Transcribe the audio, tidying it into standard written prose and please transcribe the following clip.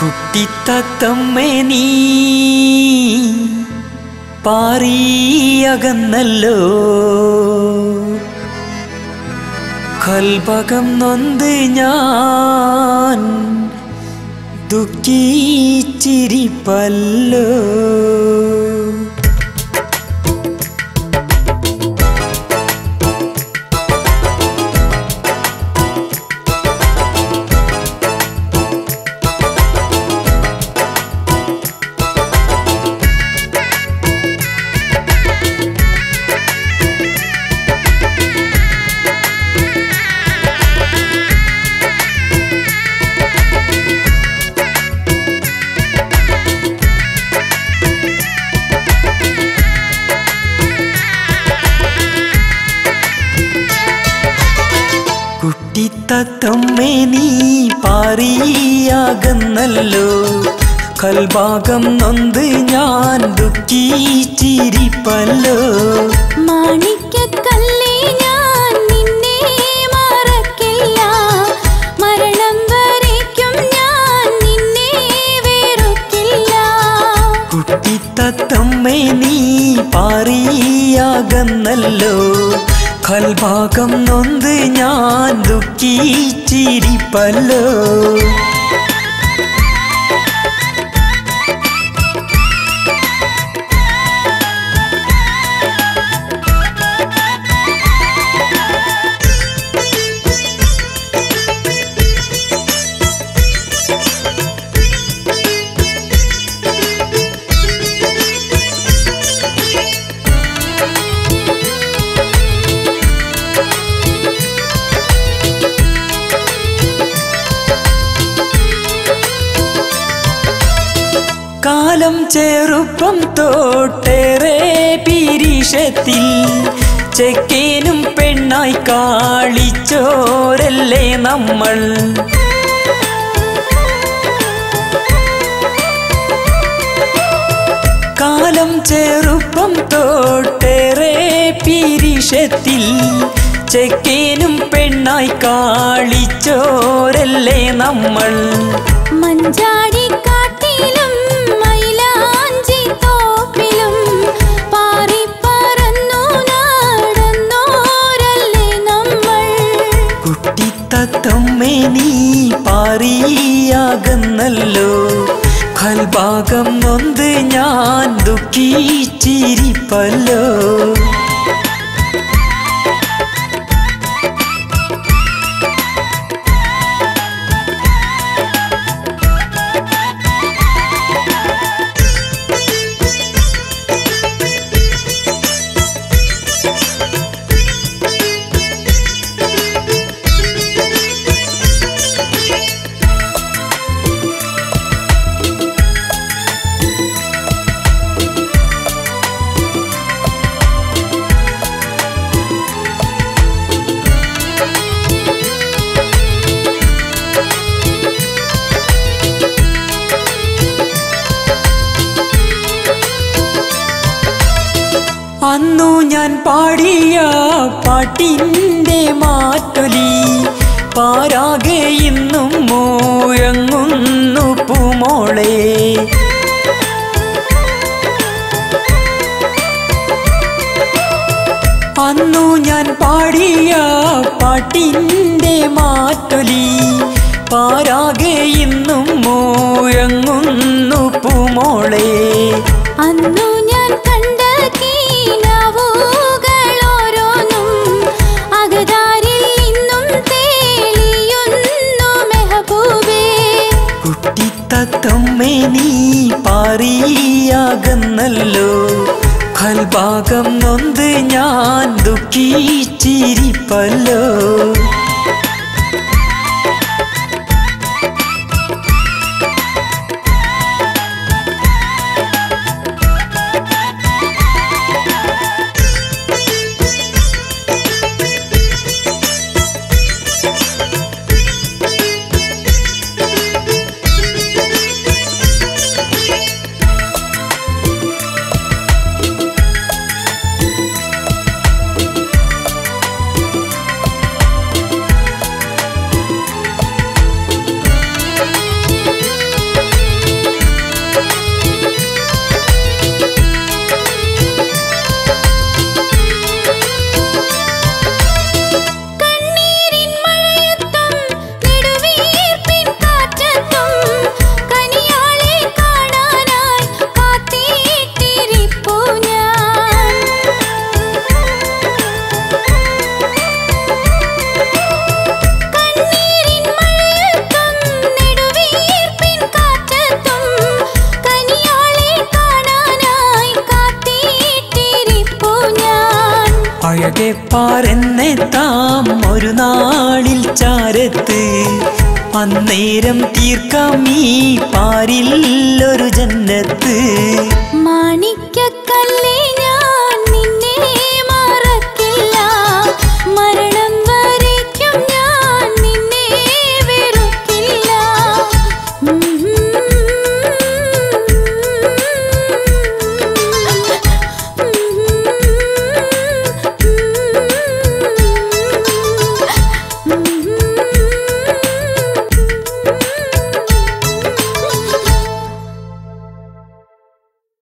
കുട്ടി തത്തമ്മേനീ പാറിയകന്നല്ലോ കൽഭകം നൊന്ത് ഞാൻ ദുഃഖിച്ചിരിപ്പല്ലോ തത്തമ്മേ നീ പാറിയാകുന്നല്ലോ കൽഭാഗം നൊന്ത് ഞാൻ ദുഃഖിച്ചിരിപ്പല്ലോ മാണിക്യക്കല്ലേ ഞാൻ നിന്നെ മറക്കില്ല മരണം വരയ്ക്കും ഞാൻ നിന്നെ വെറുക്കില്ല കുട്ടി തത്തമ്മേ നീ പാറിയാകുന്നല്ലോ കൽഭാഗം നൊന്ത് ഞാൻ ദുഃഖിച്ചിരിപ്പല്ലോ കാലം ചെറുപ്പം തോട്ടേറെ പിരിഷത്തിൽ ചെക്കേനും പെണ്ണായി കാളിച്ചോരല്ലേ നമ്മൾ കാലം ചെറുപ്പം തോട്ടേറെ പിരിഷത്തിൽ ചെക്കേനും പെണ്ണായി കാളിച്ചോരല്ലേ നമ്മൾ മഞ്ചാടി കാട്ടിലും തത്തമ്മേ നീ പാറിയാകുന്നല്ലോ കൽഭാഗം നൊന്ത് ഞാൻ ദുഃഖിച്ചിരിപ്പല്ലോ അന്നു ഞാൻ പാടിയ പാട്ടിൻ്റെ മാറ്റൊലി പാരാകെ ഇന്നും മുഴങ്ങുന്നു പൂമോളെ അന്നു ഞാൻ പാടിയ പാട്ടിൻ്റെ മാറ്റൊലി പാരാകെ ഇന്നും മുഴങ്ങുന്നു പൂമോളെ അന്നു ഞാൻ കണ്ട തത്തമ്മേ നീ പാറിയാകുന്നല്ലോ കൽഭാഗം നൊന്ത് ഞാൻ ദുഃഖിച്ചിരിപ്പല്ലോ പാരെന്നെത്താം ഒരു നാളിൽ ചാരത്ത്, അന്നേരം തീർക്കാം ഈ പാരില്ലൊരു ജന്നത്ത്. മാണിക്ക